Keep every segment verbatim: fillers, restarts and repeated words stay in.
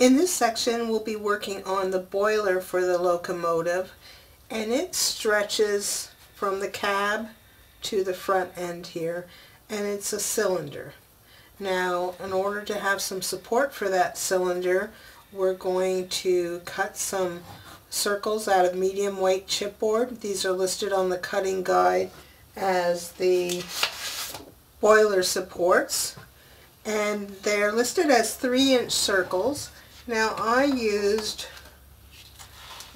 In this section, we'll be working on the boiler for the locomotive, and it stretches from the cab to the front end here, and it's a cylinder. Now, in order to have some support for that cylinder, we're going to cut some circles out of medium weight chipboard. These are listed on the cutting guide as the boiler supports, and they're listed as three inch circles. Now, I used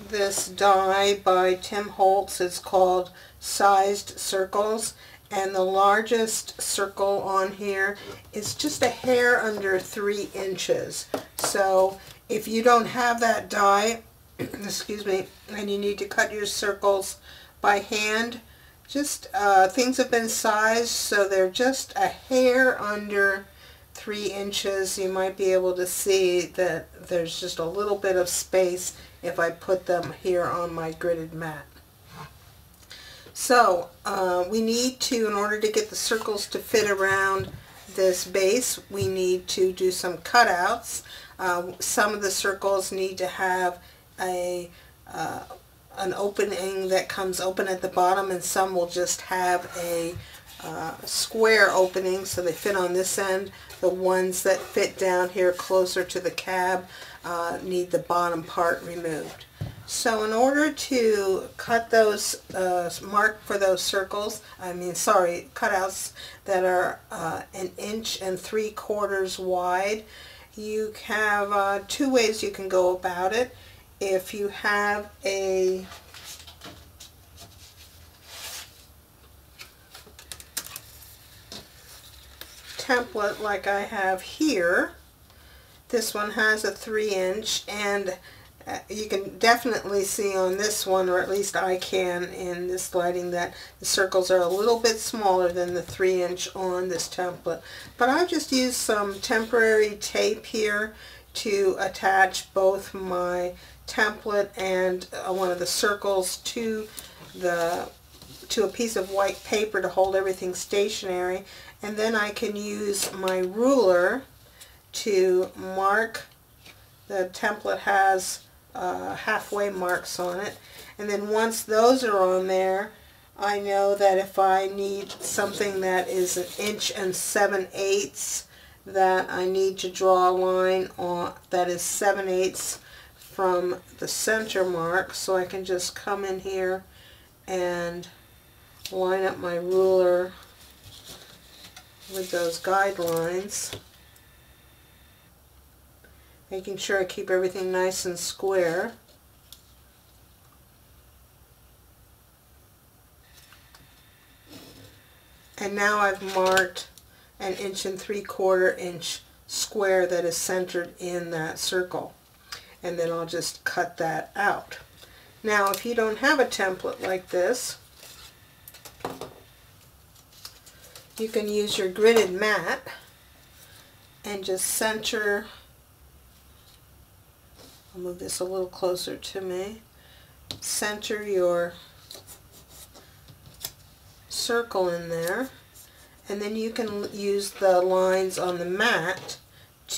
this die by Tim Holtz. It's called Sized Circles, and the largest circle on here is just a hair under three inches. So if you don't have that die, excuse me, and you need to cut your circles by hand, just uh, things have been sized so they're just a hair under three inches. You might be able to see that there's just a little bit of space if I put them here on my gridded mat. So uh, we need to, in order to get the circles to fit around this base, we need to do some cutouts. Uh, some of the circles need to have a uh, an opening that comes open at the bottom, and some will just have a uh, square opening so they fit on this end. The ones that fit down here closer to the cab uh, need the bottom part removed. So in order to cut those, uh, mark for those circles, I mean, sorry, cutouts that are uh, an inch and three quarters wide, you have uh, two ways you can go about it. If you have a template like I have here, this one has a three inch, and you can definitely see on this one, or at least I can in this lighting, that the circles are a little bit smaller than the three inch on this template. But I've just used some temporary tape here to attach both my template and uh, one of the circles to the to a piece of white paper to hold everything stationary. And then I can use my ruler to mark. The template has Uh, halfway marks on it, and then once those are on there, I know that if I need something that is an inch and seven eighths, that I need to draw a line on that is seven eighths from the center mark. So I can just come in here and line up my ruler with those guidelines, making sure I keep everything nice and square. And now I've marked an inch and three quarter inch square that is centered in that circle. And then I'll just cut that out. Now, if you don't have a template like this, you can use your gridded mat and just center. I'll move this a little closer to me. Center your circle in there, and then you can use the lines on the mat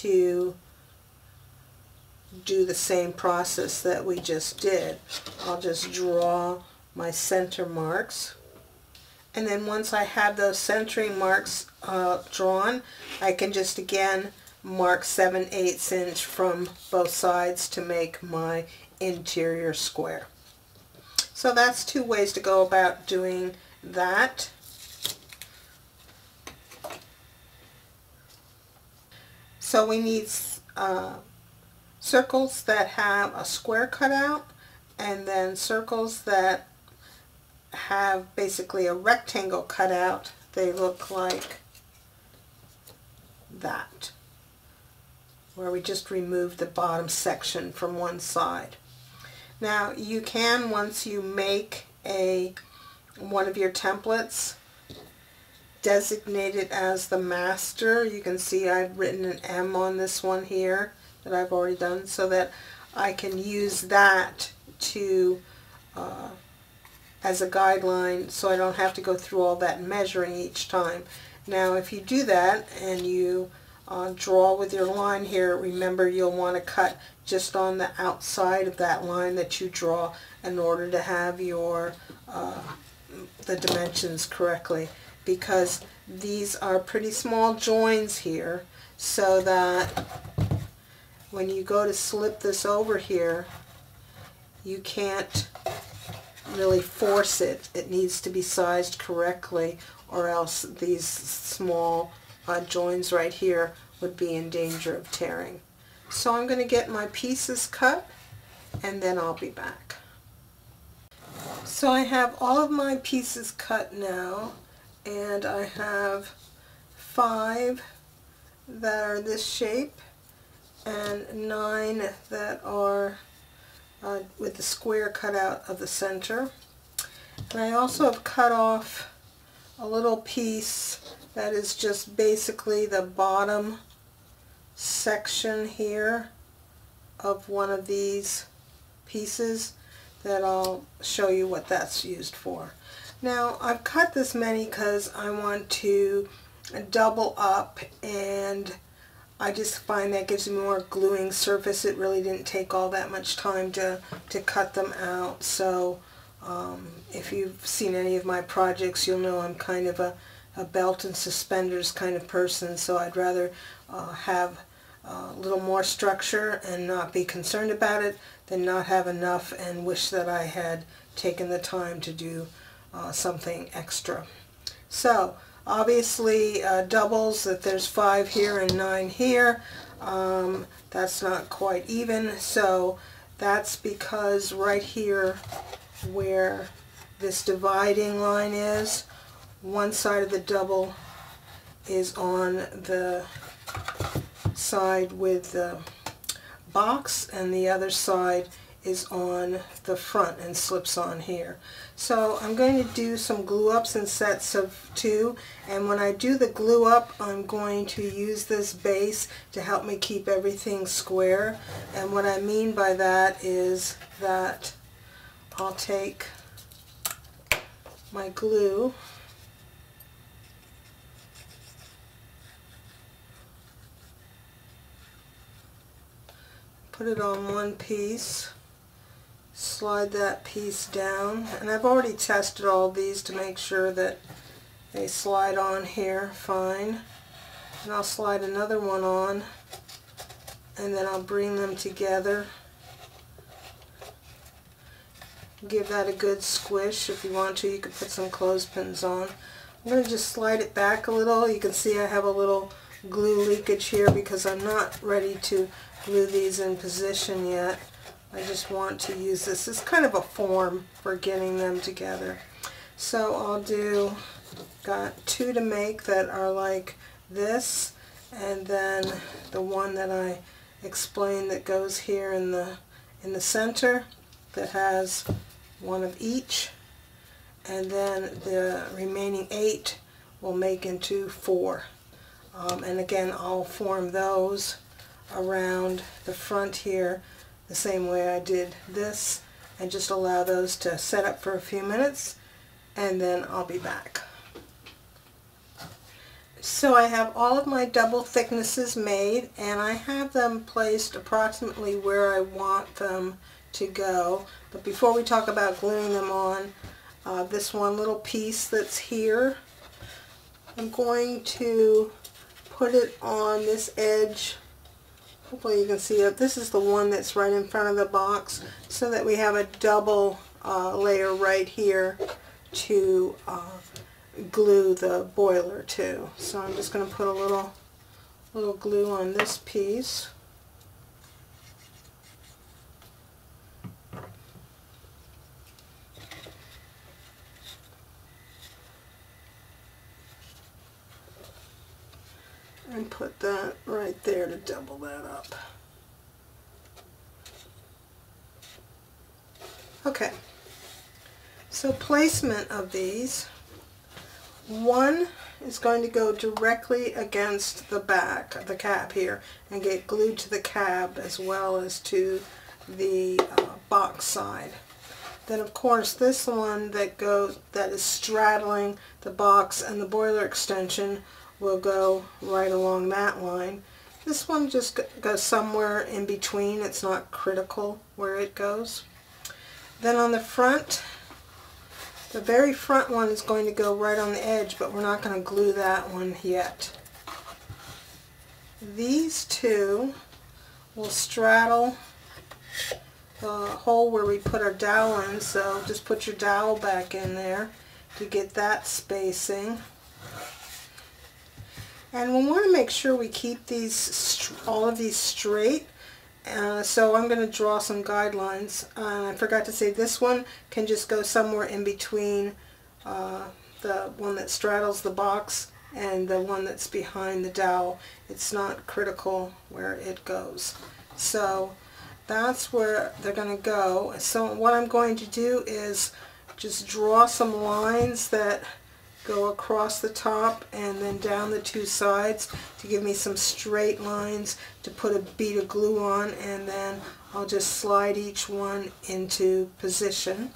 to do the same process that we just did. I'll just draw my center marks, and then once I have those centering marks uh, drawn, I can just again mark seven eighths inch from both sides to make my interior square. So that's two ways to go about doing that. So we need uh, circles that have a square cutout, and then circles that have basically a rectangle cutout. They look like that, where we just removed the bottom section from one side. Now, you can, once you make a one of your templates, designate it as the master. You can see I've written an M on this one here that I've already done, so that I can use that to uh, as a guideline, so I don't have to go through all that measuring each time. Now, if you do that and you uh, draw with your line here, remember you'll want to cut just on the outside of that line that you draw in order to have your uh, the dimensions correctly, because these are pretty small joins here, so that when you go to slip this over here, you can't really force it. It needs to be sized correctly, or else these small uh, joins right here would be in danger of tearing. So I'm going to get my pieces cut and then I'll be back. So I have all of my pieces cut now, and I have five that are this shape and nine that are uh, with the square cut out of the center. And I also have cut off a little piece that is just basically the bottom section here of one of these pieces that I'll show you what that's used for. Now I've cut this many because I want to double up, and I just find that gives me more gluing surface. It really didn't take all that much time to, to cut them out. So um, if you've seen any of my projects, you'll know I'm kind of a, a belt and suspenders kind of person, so I'd rather uh, have a little more structure and not be concerned about it than not have enough and wish that I had taken the time to do uh, something extra. So obviously uh, doubles, that there's five here and nine here, um, that's not quite even, so that's because right here where this dividing line is, one side of the double is on the side with the box and the other side is on the front and slips on here. So I'm going to do some glue ups in sets of two, and when I do the glue up I'm going to use this base to help me keep everything square. And what I mean by that is that I'll take my glue . Put it on one piece, slide that piece down, and I've already tested all these to make sure that they slide on here fine. And I'll slide another one on, and then I'll bring them together. Give that a good squish. If you want to, you could put some clothespins on. I'm going to just slide it back a little. You can see I have a little glue leakage here because I'm not ready to glue these in position yet. I just want to use this as kind of a form for getting them together. So I'll do, got two to make that are like this, and then the one that I explained that goes here in the in the center that has one of each, and then the remaining eight we'll make into four. Um, and again, I'll form those around the front here the same way I did this, and just allow those to set up for a few minutes, and then I'll be back. So I have all of my double thicknesses made, and I have them placed approximately where I want them to go. But before we talk about gluing them on, uh, this one little piece that's here, I'm going to put it on this edge. Hopefully you can see it. This is the one that's right in front of the box, so that we have a double uh, layer right here to uh, glue the boiler to. So I'm just going to put a little, little glue on this piece. And put that right there to double that up. Okay, so placement of these. One is going to go directly against the back of the cab here and get glued to the cab as well as to the uh, box side. Then of course this one that goes, that is straddling the box and the boiler extension, will go right along that line. This one just goes somewhere in between. It's not critical where it goes. Then on the front, the very front one is going to go right on the edge, but we're not going to glue that one yet. These two will straddle the hole where we put our dowel in, so just put your dowel back in there to get that spacing. And we want to make sure we keep these, all of these straight. Uh, so I'm going to draw some guidelines. Uh, I forgot to say this one can just go somewhere in between uh, the one that straddles the box and the one that's behind the dowel. It's not critical where it goes. So that's where they're going to go. So what I'm going to do is just draw some lines that go across the top and then down the two sides to give me some straight lines to put a bead of glue on, and then I'll just slide each one into position.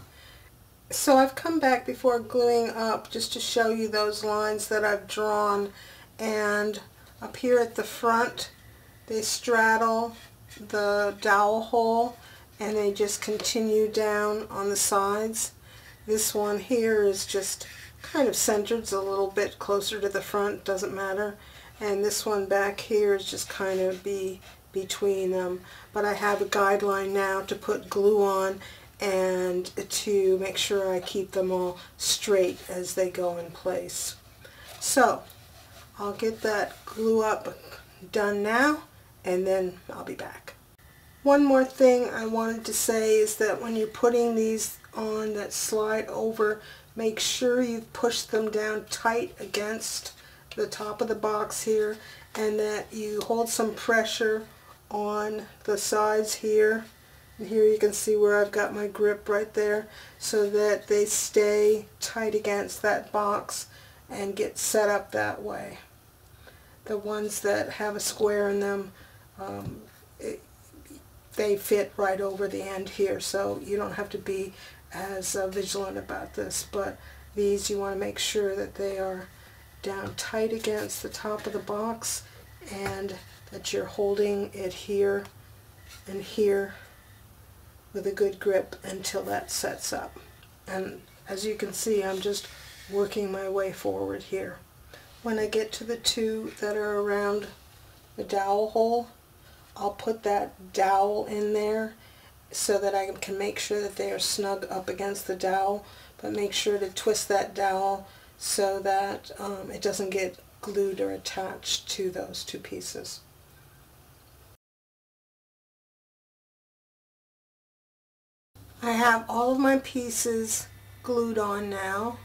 So I've come back before gluing up just to show you those lines that I've drawn, and up here at the front they straddle the dowel hole and they just continue down on the sides. This one here is just kind of centered, it's a little bit closer to the front, doesn't matter. And this one back here is just kind of be between them. But I have a guideline now to put glue on and to make sure I keep them all straight as they go in place. So I'll get that glue up done now, and then I'll be back. One more thing I wanted to say is that when you're putting these on that slide over, make sure you push them down tight against the top of the box here, and that you hold some pressure on the sides here. And here you can see where I've got my grip right there, so that they stay tight against that box and get set up that way. The ones that have a square in them, um, it, they fit right over the end here, so you don't have to be as uh, vigilant about this, but these you want to make sure that they are down tight against the top of the box and that you're holding it here and here with a good grip until that sets up. And as you can see, I'm just working my way forward here. When I get to the two that are around the dowel hole, I'll put that dowel in there so that I can make sure that they are snug up against the dowel, but make sure to twist that dowel so that um, it doesn't get glued or attached to those two pieces. I have all of my pieces glued on now,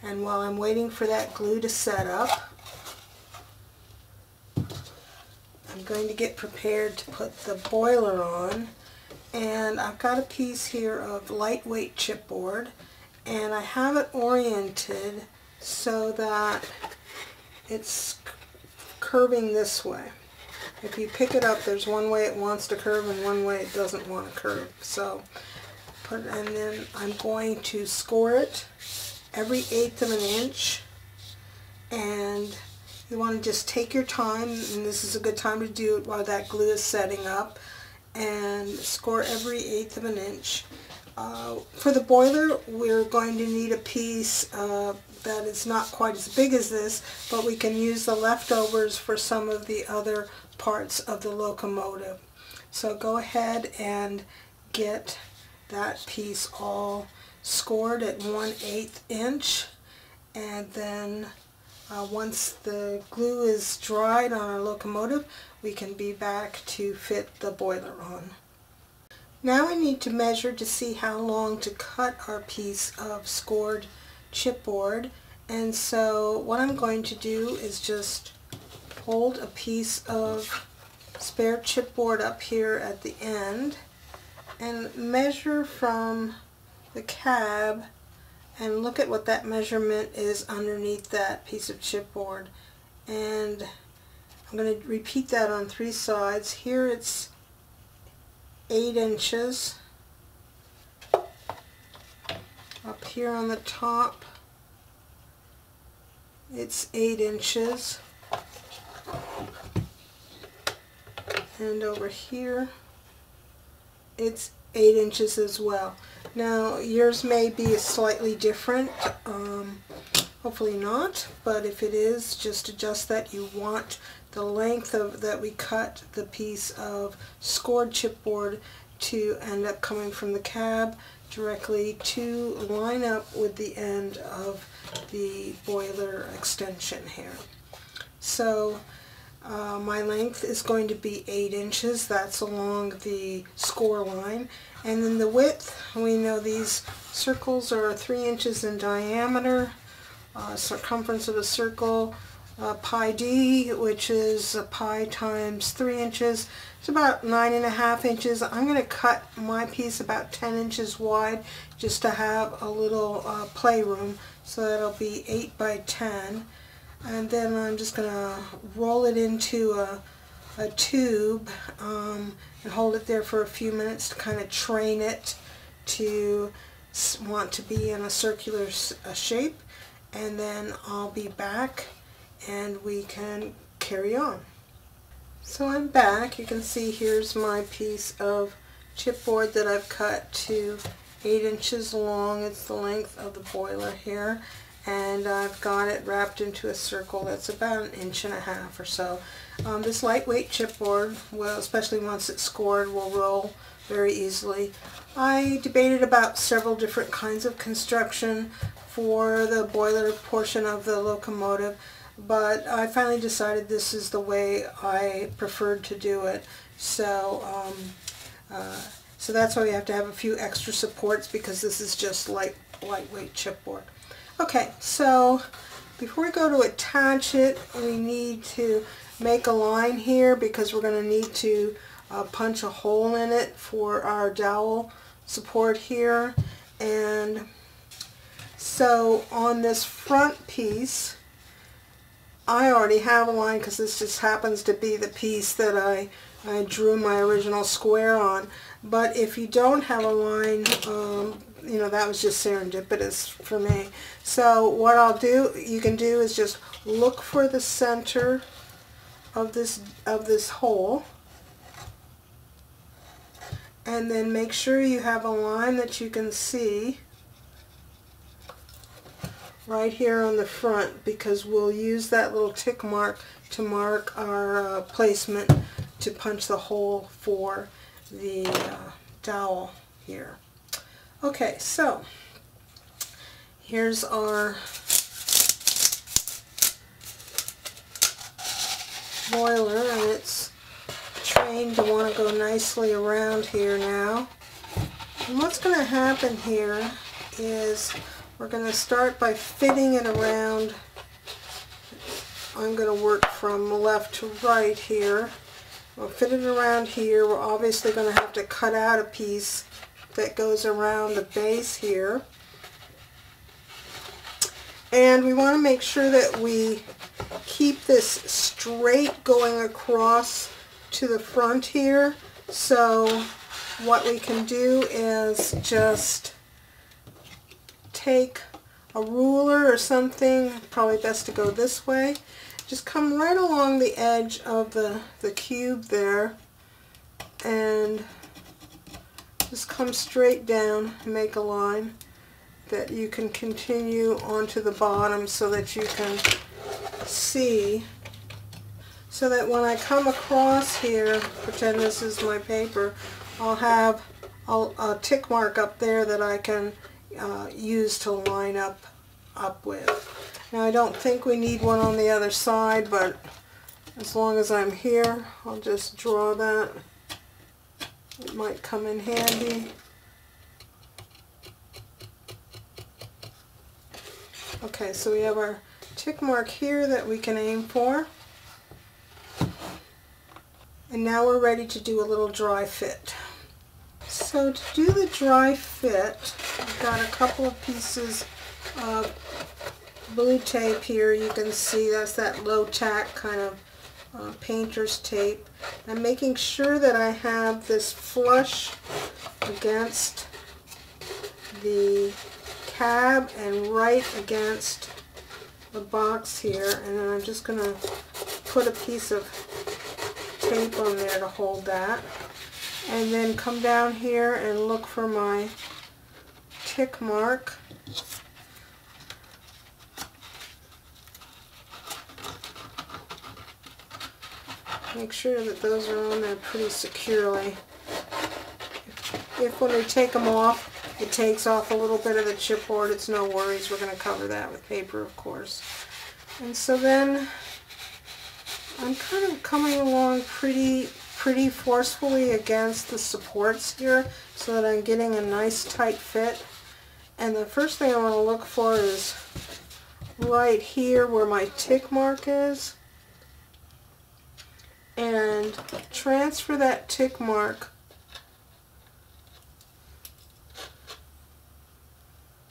and while I'm waiting for that glue to set up, I'm going to get prepared to put the boiler on. And I've got a piece here of lightweight chipboard, and I have it oriented so that it's curving this way. If you pick it up, there's one way it wants to curve and one way it doesn't want to curve. So, put, and then I'm going to score it every eighth of an inch, and you want to just take your time, and this is a good time to do it while that glue is setting up, and score every eighth of an inch. Uh, for the boiler, we're going to need a piece uh, that is not quite as big as this, but we can use the leftovers for some of the other parts of the locomotive. So go ahead and get that piece all scored at one eighth inch, and then Uh, once the glue is dried on our locomotive, we can be back to fit the boiler on. Now I need to measure to see how long to cut our piece of scored chipboard, and so what I'm going to do is just hold a piece of spare chipboard up here at the end and measure from the cab, and look at what that measurement is underneath that piece of chipboard. And I'm going to repeat that on three sides. Here it's eight inches. Up here on the top it's eight inches. And over here, it's eight inches as well. Now, yours may be slightly different. Um, hopefully not, but if it is, just adjust that. You want the length of that we cut the piece of scored chipboard to end up coming from the cab directly to line up with the end of the boiler extension here. So uh, my length is going to be eight inches. That's along the score line. And then the width, we know these circles are three inches in diameter, uh, circumference of a circle, uh, pi d, which is a pi times three inches. It's about nine and a half inches. I'm going to cut my piece about ten inches wide just to have a little uh, playroom. So that'll be eight by ten. And then I'm just going to roll it into a, a tube um, and hold it there for a few minutes to kind of train it to want to be in a circular uh, shape. And then I'll be back and we can carry on. So I'm back. You can see here's my piece of chipboard that I've cut to eight inches long. It's the length of the boiler here. And I've got it wrapped into a circle that's about an inch and a half or so. Um, this lightweight chipboard, well, especially once it's scored, will roll very easily. I debated about several different kinds of construction for the boiler portion of the locomotive, but I finally decided this is the way I preferred to do it. So um, uh, so that's why we have to have a few extra supports, because this is just light, lightweight chipboard. Okay, so before we go to attach it, we need to make a line here, because we're going to need to uh, punch a hole in it for our dowel support here. And so on this front piece, I already have a line, because this just happens to be the piece that I, I drew my original square on. But if you don't have a line, um, you know, that was just serendipitous for me. So what I'll do, you can do, is just look for the center of this, of this hole. And then make sure you have a line that you can see right here on the front, because we'll use that little tick mark to mark our uh, placement to punch the hole for the uh, dowel here. Okay, so here's our boiler, and it's trained to want to go nicely around here now. And what's going to happen here is we're going to start by fitting it around. I'm going to work from left to right here. We'll fit it around here. We're obviously going to have to cut out a piece that goes around the base here. And we want to make sure that we keep this straight going across to the front here. So what we can do is just take a ruler or something, probably best to go this way. Just come right along the edge of the, the cube there and just come straight down and make a line that you can continue onto the bottom so that you can see. So that when I come across here, pretend this is my paper, I'll have a, a tick mark up there that I can Uh, used to line up up with. Now I don't think we need one on the other side, but as long as I'm here, I'll just draw that. It might come in handy. Okay, so we have our tick mark here that we can aim for. And now we're ready to do a little dry fit. So to do the dry fit, I've got a couple of pieces of blue tape here. You can see that's that low tack kind of uh, painter's tape. I'm making sure that I have this flush against the cab and right against a box here, and then I'm just going to put a piece of tape on there to hold that, and then come down here and look for my tick mark. Make sure that those are on there pretty securely. If when we take them off, it takes off a little bit of the chipboard, it's no worries. We're going to cover that with paper, of course. And so then I'm kind of coming along pretty, pretty forcefully against the supports here so that I'm getting a nice tight fit. And the first thing I want to look for is right here where my tick mark is. And transfer that tick mark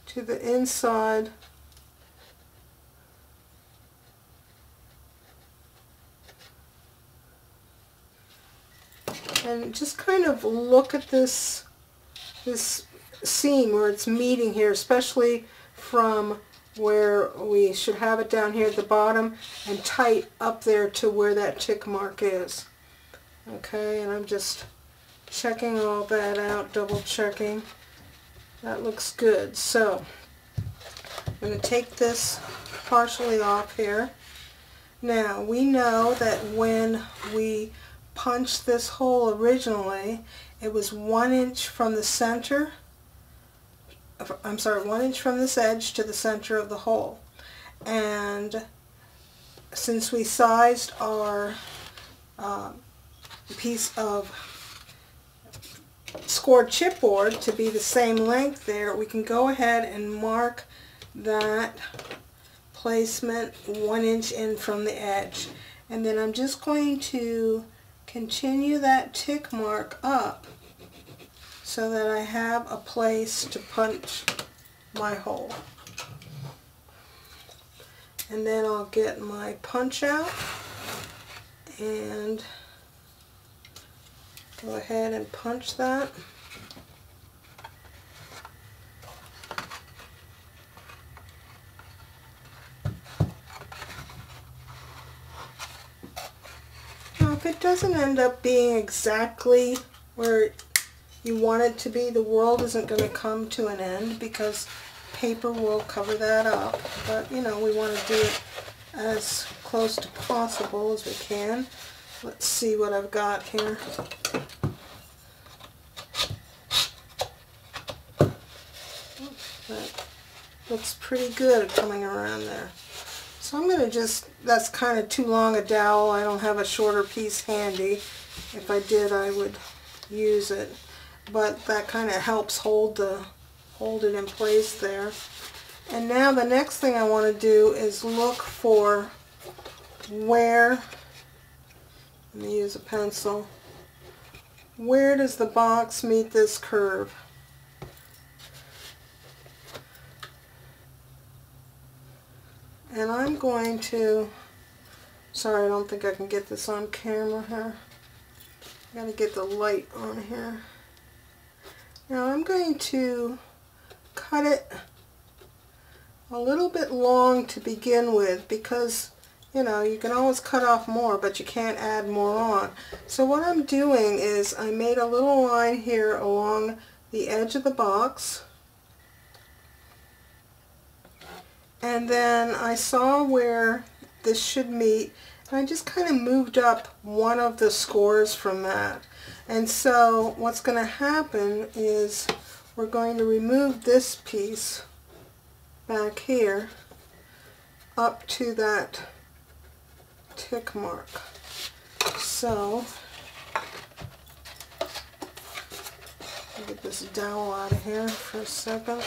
to the inside and just kind of look at this this seam where it's meeting here, especially from where we should have it down here at the bottom and tight up there to where that tick mark is. Okay, and I'm just checking all that out, double checking. That looks good. So I'm going to take this partially off here. Now we know that when we punched this hole originally, it was one inch from the center. I'm sorry, one inch from this edge to the center of the hole. And since we sized our uh, piece of scored chipboard to be the same length there, we can go ahead and mark that placement one inch in from the edge. And then I'm just going to continue that tick mark up so that I have a place to punch my hole. And then I'll get my punch out and go ahead and punch that. Now if it doesn't end up being exactly where it you want it to be, the world isn't going to come to an end because paper will cover that up, but you know, we want to do it as close to possible as we can. Let's see what I've got here. That looks pretty good coming around there. So I'm going to just, that's kind of too long a dowel. I don't have a shorter piece handy. If I did, I would use it. But that kind of helps hold the hold it in place there. And now the next thing I want to do is look for where, let me use a pencil, where does the box meet this curve? And I'm going to, sorry, I don't think I can get this on camera here. I gotta get the light on here. Now I'm going to cut it a little bit long to begin with because, you know, you can always cut off more, but you can't add more on. So what I'm doing is I made a little line here along the edge of the box. And then I saw where this should meet. I just kind of moved up one of the scores from that. And so what's going to happen is we're going to remove this piece back here up to that tick mark. So I'll get this dowel out of here for a second.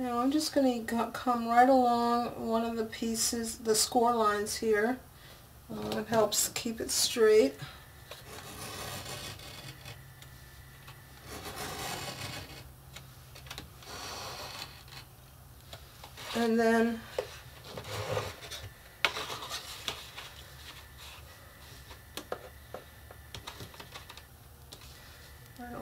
Now I'm just going to come right along one of the pieces, the score lines here. Uh, it helps keep it straight. And then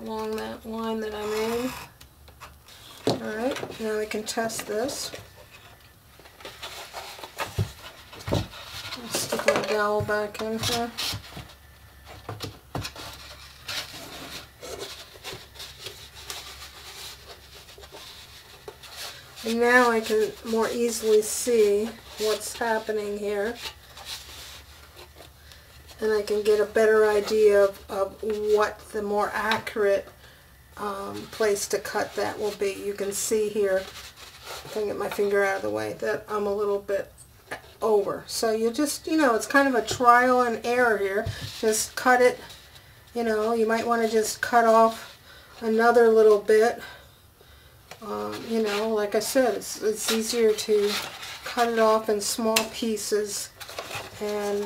along that line that I'm in. Alright, now we can test this. I'll stick my dowel back in here. And now I can more easily see what's happening here. And I can get a better idea of, of what the more accurate um, place to cut that will be. You can see here, if I get my finger out of the way, that I'm a little bit over. So you just, you know, it's kind of a trial and error here. Just cut it, you know, you might want to just cut off another little bit. Um, you know, like I said, it's, it's easier to cut it off in small pieces, and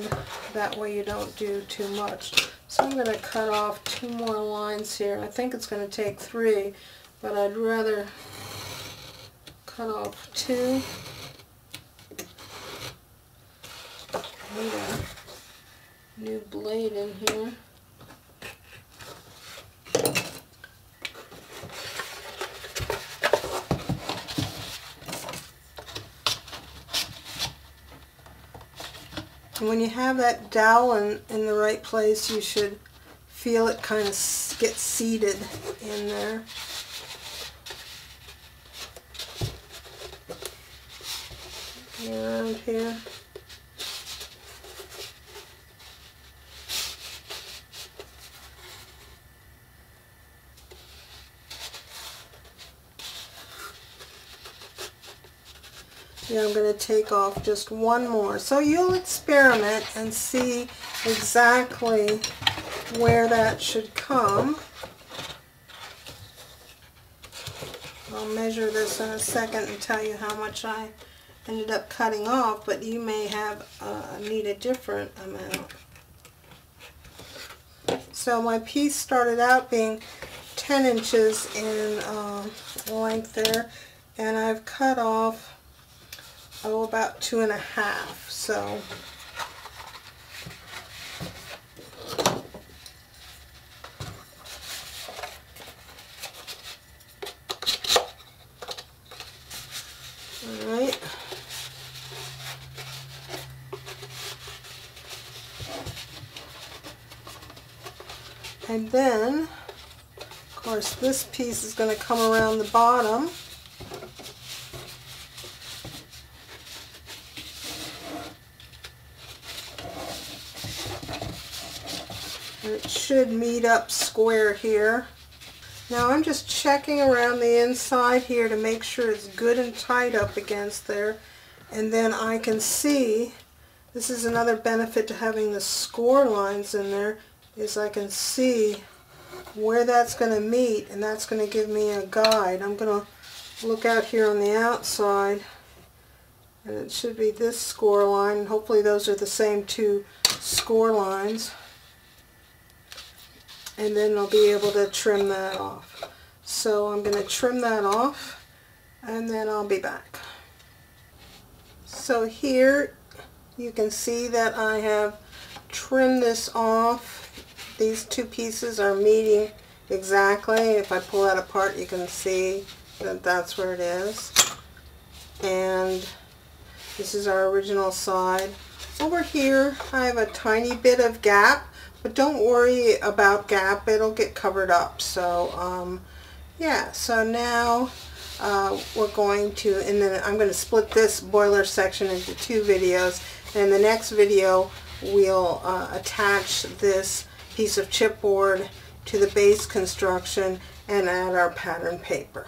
that way you don't do too much. So I'm going to cut off two more lines here. I think it's going to take three, but I'd rather cut off two. I need a new blade in here. And when you have that dowel in, in the right place, you should feel it kind of get seated in there. Around here. Yeah, I'm going to take off just one more. So you'll experiment and see exactly where that should come. I'll measure this in a second and tell you how much I ended up cutting off, but you may have uh, need a different amount. So my piece started out being ten inches in uh, length there, and I've cut off oh, about two and a half, so all right. And then, of course, this piece is going to come around the bottom. It should meet up square here. Now I'm just checking around the inside here to make sure it's good and tight up against there. And then I can see, this is another benefit to having the score lines in there, is I can see where that's going to meet, and that's going to give me a guide. I'm going to look out here on the outside, and it should be this score line. Hopefully those are the same two score lines. And then I'll be able to trim that off. So I'm going to trim that off, and then I'll be back. So here you can see that I have trimmed this off. These two pieces are meeting exactly. If I pull that apart, you can see that that's where it is. And this is our original side. Over here I have a tiny bit of gap. But don't worry about gap, it'll get covered up. So um, yeah, so now uh, we're going to, and then I'm going to split this boiler section into two videos. And in the next video, we'll uh, attach this piece of chipboard to the base construction and add our pattern paper.